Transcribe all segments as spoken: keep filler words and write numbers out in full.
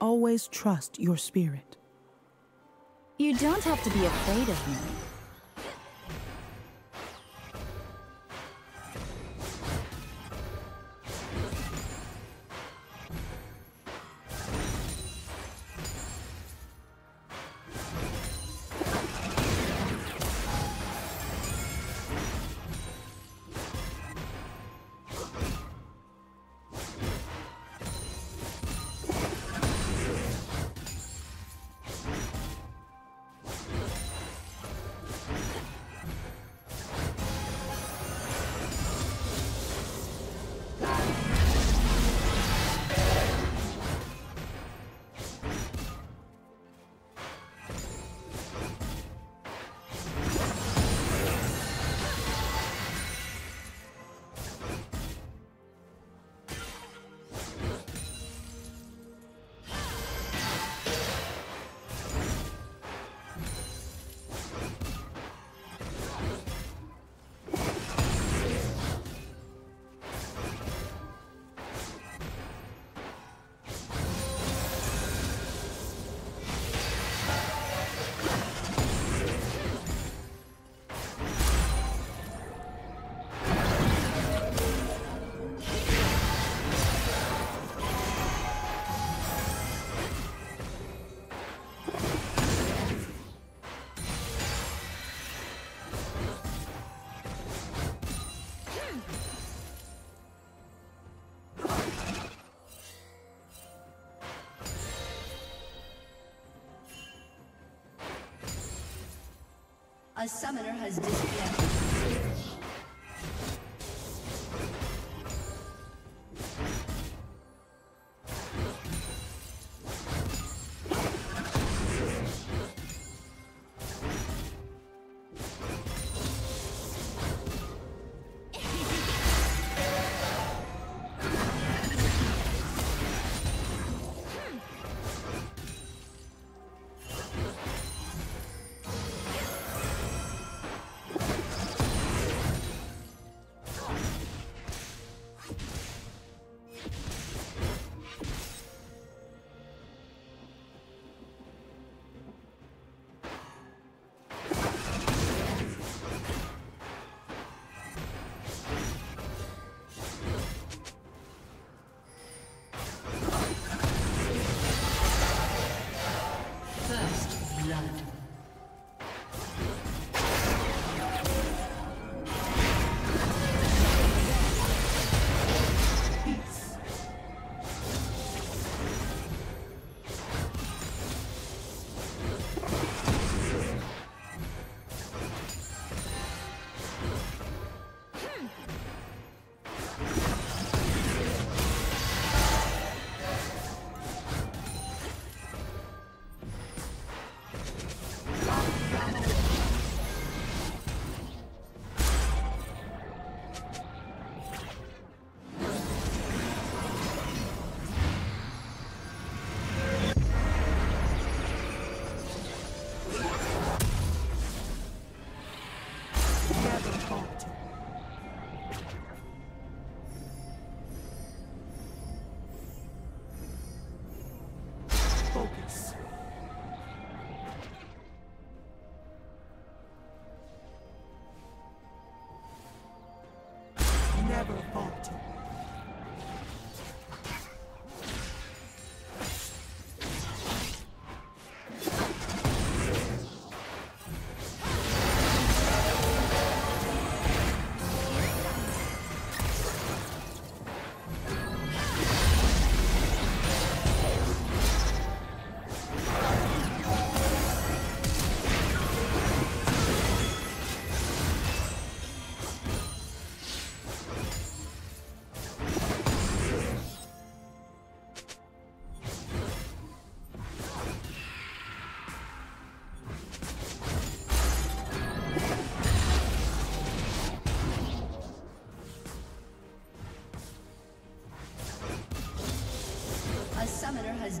always trust your spirit. You don't have to be afraid of me. A summoner has disconnected. Has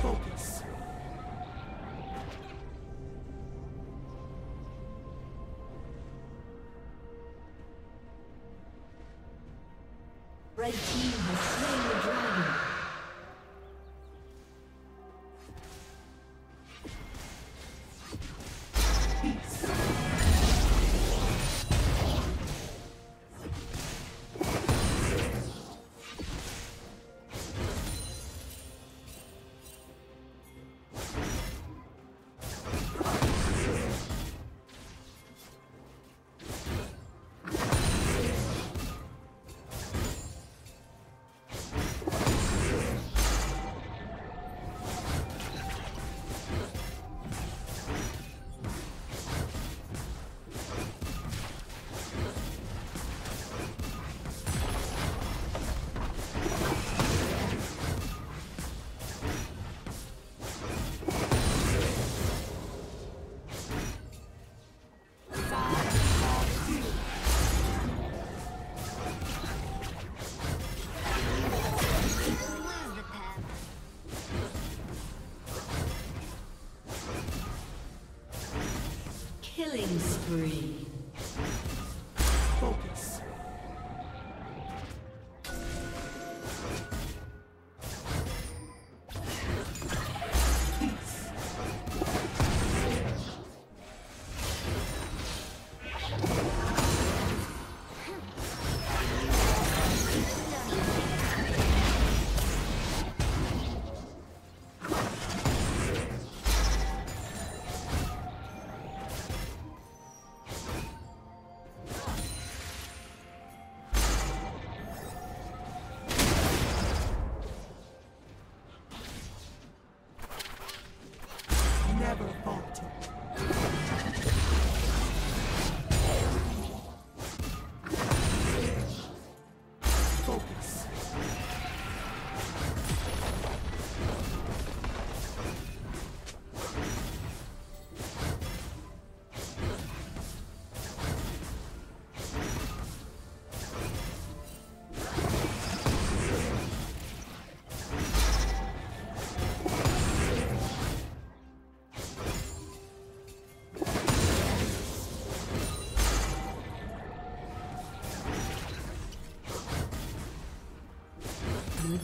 focus. Red team has slain the dragon. Killing spree. Focus.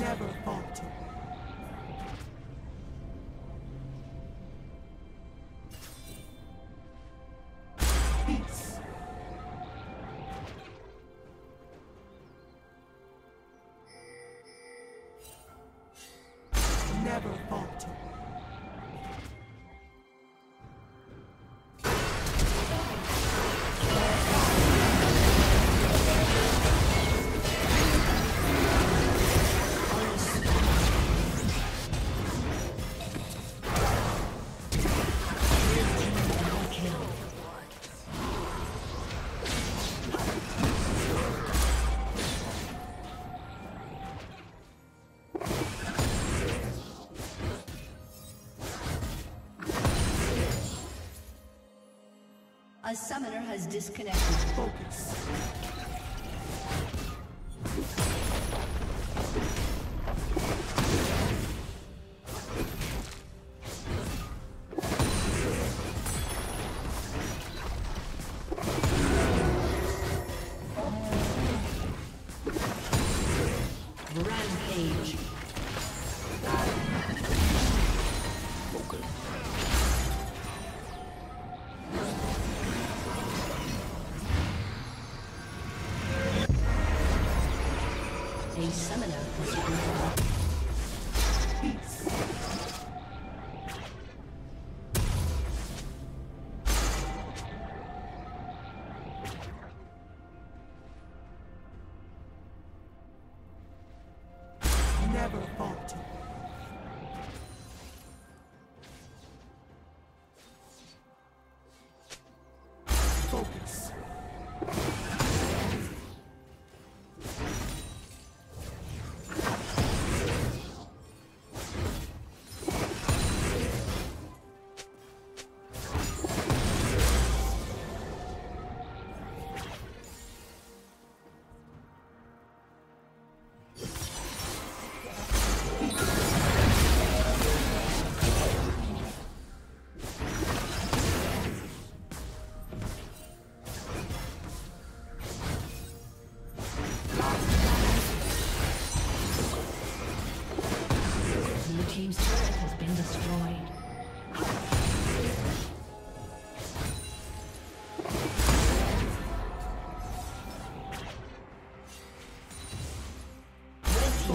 Never falter. A summoner has disconnected. Focus. Rampage. A summoner has been destroyed. Never falter. Focus. destroyed. Red team's turret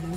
Blue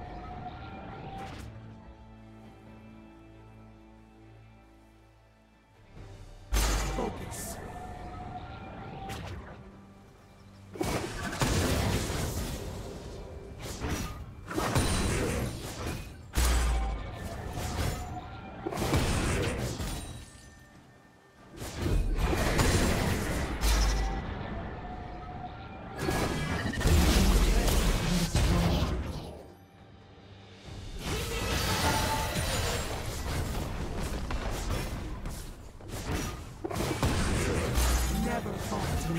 Blue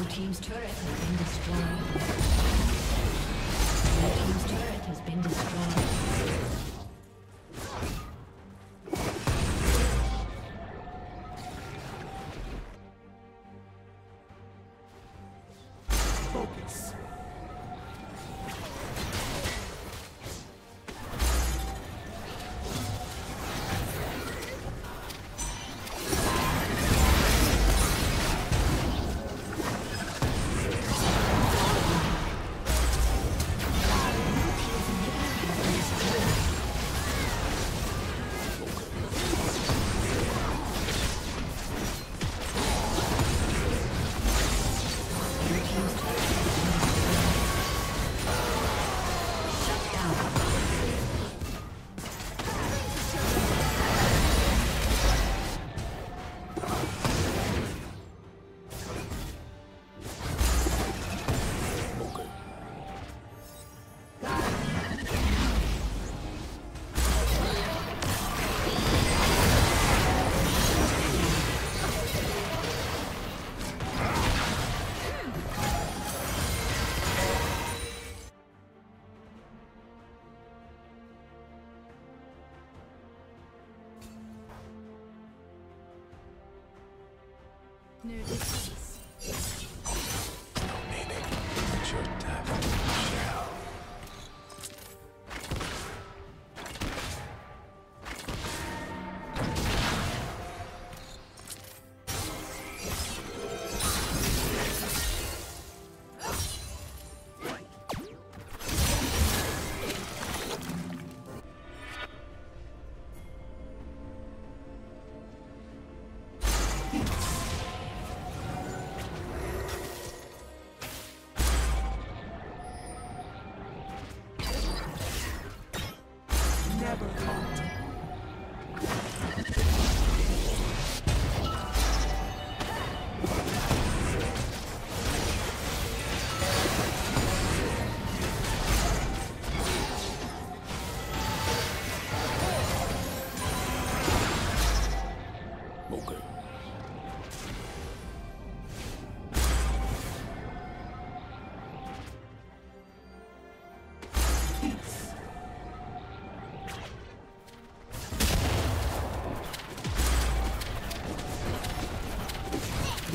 team's turret has been destroyed. Blue team's turret has been destroyed. No, this is maybe it's your time to shell.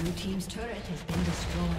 Blue team's turret has been destroyed.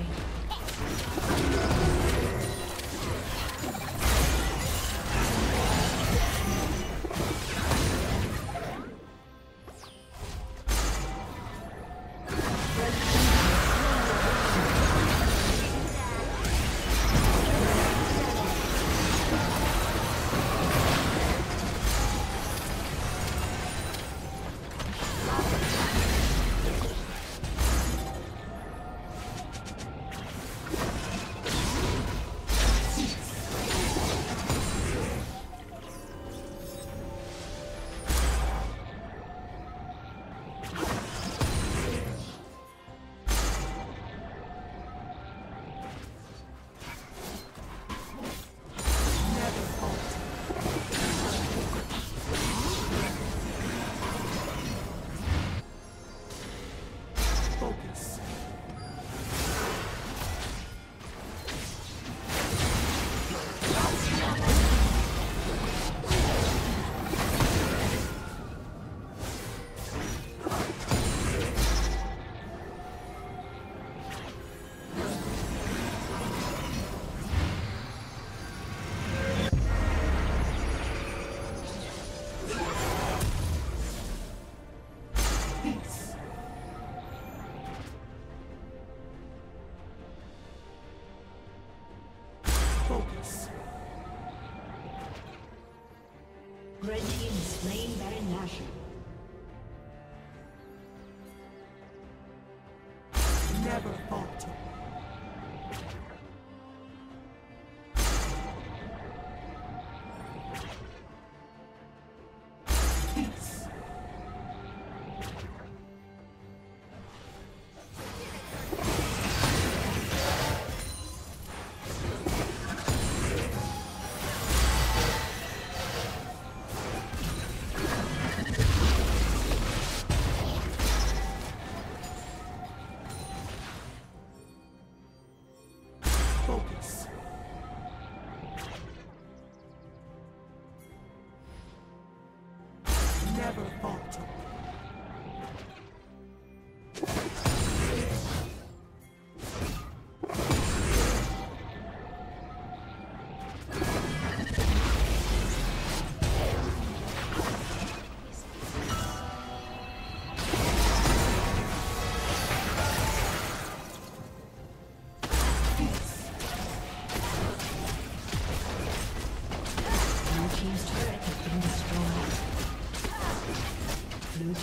Red team is slain Baron Nashor.